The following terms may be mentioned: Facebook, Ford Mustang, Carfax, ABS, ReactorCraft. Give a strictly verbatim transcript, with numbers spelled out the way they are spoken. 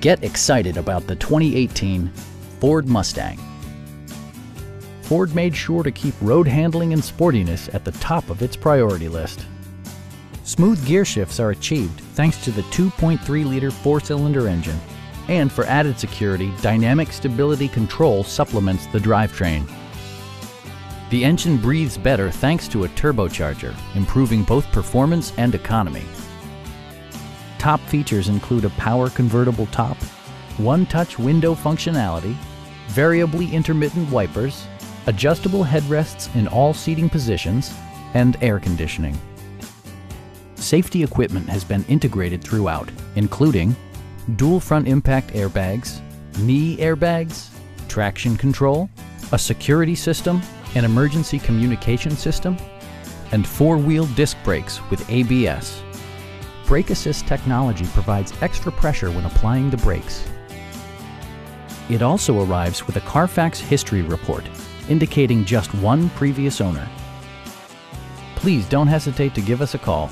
Get excited about the twenty eighteen Ford Mustang. Ford made sure to keep road handling and sportiness at the top of its priority list. Smooth gear shifts are achieved thanks to the two point three liter four-cylinder engine. And for added security, dynamic stability control supplements the drivetrain. The engine breathes better thanks to a turbocharger, improving both performance and economy. Top features include a power convertible top, one-touch window functionality, variably intermittent wipers, adjustable headrests in all seating positions, and air conditioning. Safety equipment has been integrated throughout, including dual front impact airbags, knee airbags, traction control, a security system, an emergency communication system, and four-wheel disc brakes with A B S. Brake assist technology provides extra pressure when applying the brakes. It also arrives with a Carfax history report, indicating just one previous owner. Please don't hesitate to give us a call.